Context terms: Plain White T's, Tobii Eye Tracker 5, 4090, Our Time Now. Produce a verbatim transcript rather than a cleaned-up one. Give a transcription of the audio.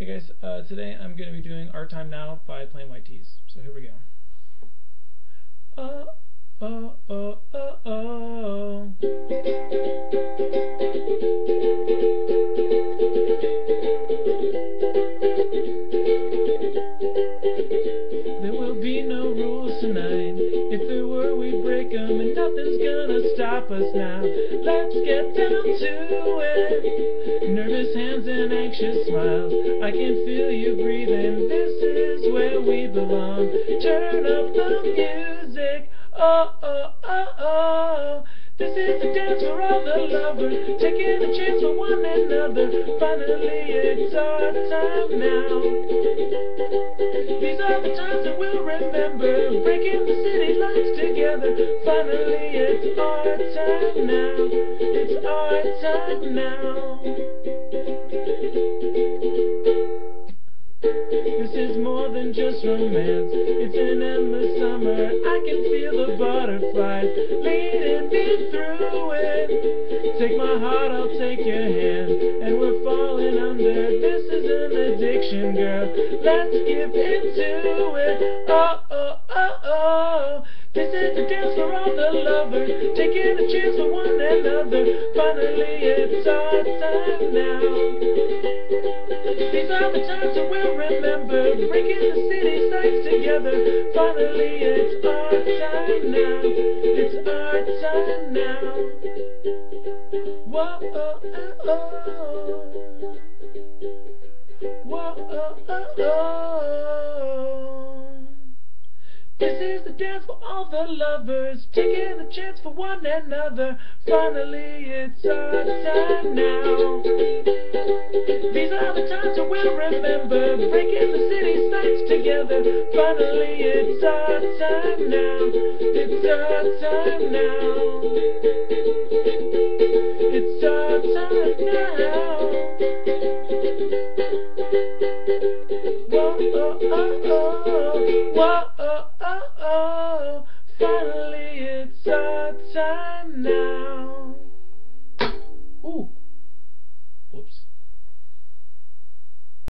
Hey guys, uh, today I'm going to be doing Our Time Now by Plain White T's. So here we go. Uh, oh, oh, oh, oh. There will be no rules tonight. If there were, we'd break them, and nothing's gonna stop us now. Let's get down to it. Nervous hands and anxious smiles, I can feel you breathing. This is where we belong. Turn up the music. Oh, oh, oh, oh. This is a dance for all the lovers, taking a chance for one another. Finally, it's our time now. These are the times that we'll remember, breaking the city lights together. Finally, it's our time now. It's our time now. This is more than just romance, it's an endless summer. I can feel the butterflies leading me through it. Take my heart, I'll take your hand, and we're falling under. This is an addiction, girl, let's give into it. Oh, oh, oh, oh. This is a dance for all the lovers, taking a chance for one another. Finally, it's our time now. These are the times that we'll remember, breaking the city's lights together. Finally, it's our time now. It's our time now. Whoa, oh, oh, oh. Whoa, oh, oh, oh. This is the dance for all the lovers, taking a chance for one another. Finally, it's our time now. These are the times that we'll remember, breaking the city's lights together. Finally, it's our time now. It's our time now. It's our time now. Whoa, oh, oh, oh. Whoa, oh, oh, oh. Finally, it's our time now.